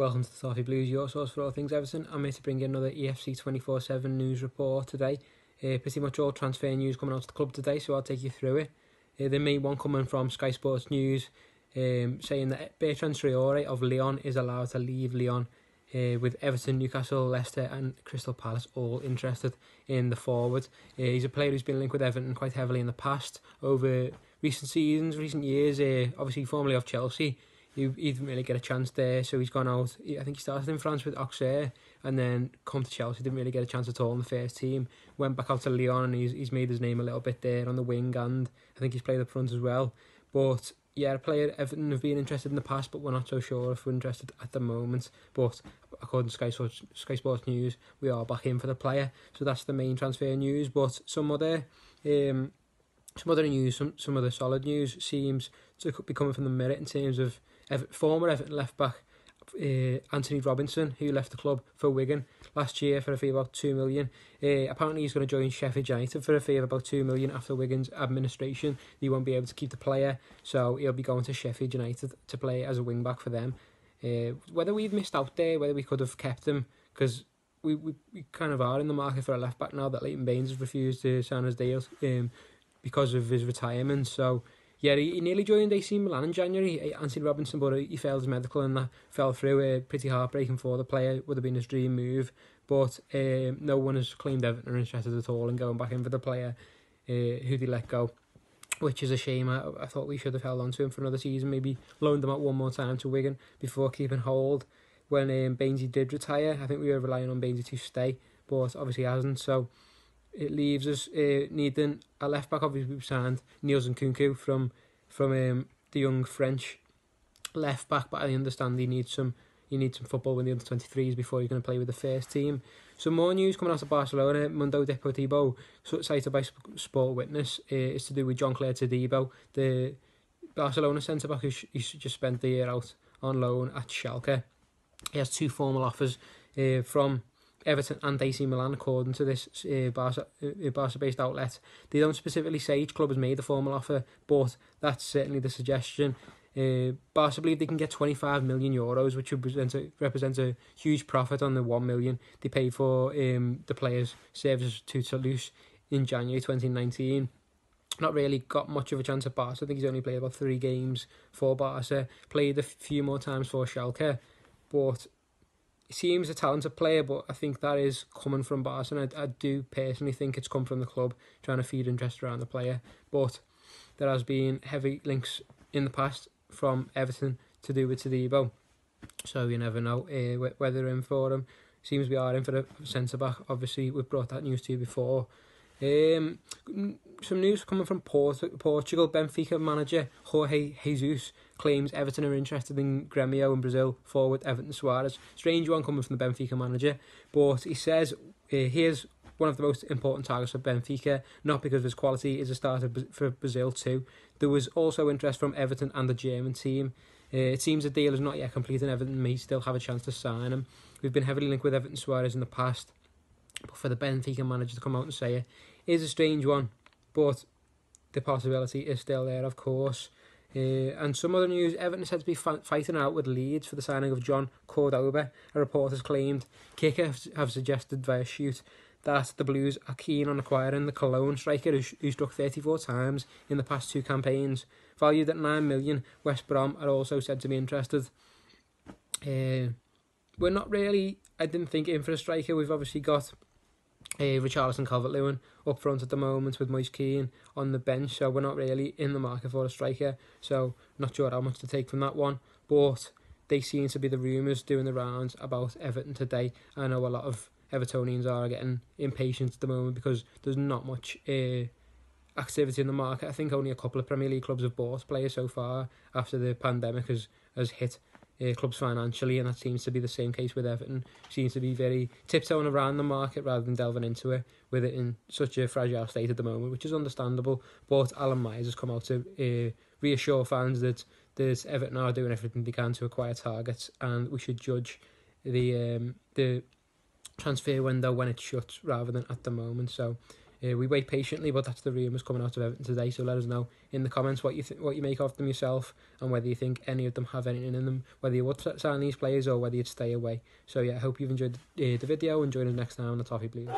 welcome to the Toffee Blues, your source for all things Everton. I'm here to bring you another EFC 24-7 news report today. Pretty much all transfer news coming out of the club today, so I'll take you through it. The main one coming from Sky Sports News, saying that Bertrand Traore of Lyon is allowed to leave Lyon, with Everton, Newcastle, Leicester and Crystal Palace all interested in the forward. He's a player who's been linked with Everton quite heavily in the past, over recent years, obviously formerly of Chelsea. He didn't really get a chance there, so he's gone out. I think he started in France with Auxerre and then come to Chelsea, didn't really get a chance at all in the first team, went back out to Lyon and he's made his name a little bit there on the wing, and I think he's played up front as well. But yeah, a player Everton have been interested in the past, but we're not so sure if we're interested at the moment. But according to Sky Sports News, we are back in for the player, so that's the main transfer news. But some other solid news seems to be coming from the Mirror in terms of former Everton left-back Antonee Robinson, who left the club for Wigan last year for a fee of about £2 million. Apparently he's going to join Sheffield United for a fee of about £2 million after Wigan's administration. They won't be able to keep the player, so he'll be going to Sheffield United to play as a wing-back for them. Whether we've missed out there, whether we could have kept him, because we kind of are in the market for a left-back now that Leighton Baines has refused to sign his deal, because of his retirement. So yeah, he nearly joined AC Milan in January, Antonee Robinson, but he failed his medical and that fell through. Pretty heartbreaking for the player. It would have been his dream move, but no one has claimed Everton are interested at all in going back in for the player who they let go, which is a shame. I thought we should have held on to him for another season, maybe loaned him out one more time to Wigan before keeping hold. When Bainesy did retire, I think we were relying on Bainesy to stay, but obviously hasn't, so it leaves us needing a left-back. Obviously we've signed Niels Nkunku from the young French left-back, but I understand he needs some football with the under-23s before he can play with the first team. Some more news coming out of Barcelona. Mundo Deportivo, cited by Sport Witness, is to do with Jean-Clair Todibo, the Barcelona centre-back who just spent the year out on loan at Schalke. He has two formal offers from Everton and AC Milan, according to this Barca-based outlet. They don't specifically say each club has made a formal offer, but that's certainly the suggestion. Barca believe they can get €25 million, which would represent a huge profit on the $1 million they paid for the players' services to Toulouse in January 2019. Not really got much of a chance at Barca. I think he's only played about 3 games for Barca, played a few more times for Schalke, but he seems a talented player, but I think that is coming from Barca, and I do personally think it's come from the club trying to feed interest around the player. But there has been heavy links in the past from Everton to do with Todibo, so you never know whether they're in for him. Seems we are in for a centre-back. Obviously, we've brought that news to you before. Some news coming from Portugal. Benfica manager Jorge Jesus claims Everton are interested in Gremio in Brazil forward Everton Suarez. Strange one coming from the Benfica manager, but he says he is one of the most important targets for Benfica, not because of his quality, is a starter for Brazil too. There was also interest from Everton and the German team. It seems the deal is not yet complete and Everton may still have a chance to sign him. We've been heavily linked with Everton Suarez in the past, but for the Benfica manager to come out and say it is a strange one, but the possibility is still there, of course. And some other news, Everton is said to be fighting out with Leeds for the signing of John Cordoba. A report has claimed, Kicker have suggested via Shoot, that the Blues are keen on acquiring the Cologne striker who struck 34 times in the past 2 campaigns. Valued at £9 million, West Brom are also said to be interested. We're not really, I didn't think, in for a striker. We've obviously got Richarlison, Calvert-Lewin up front at the moment with Moise Keane on the bench, so we're not really in the market for a striker, so not sure how much to take from that one. But they seem to be the rumours doing the rounds about Everton today. I know a lot of Evertonians are getting impatient at the moment because there's not much activity in the market. I think only a couple of Premier League clubs have bought players so far after the pandemic has hit clubs financially, and that seems to be the same case with Everton. Seems to be very tiptoeing around the market rather than delving into it, with it in such a fragile state at the moment, which is understandable. But Alan Myers has come out to reassure fans that Everton are doing everything they can to acquire targets, and we should judge the transfer window when it shuts rather than at the moment. So We wait patiently, but that's the rumours coming out of Everton today, so let us know in the comments what you make of them yourself, and whether you think any of them have anything in them, whether you would sign these players or whether you'd stay away. So yeah, I hope you've enjoyed the video, and join us next time on the Toffee Blues.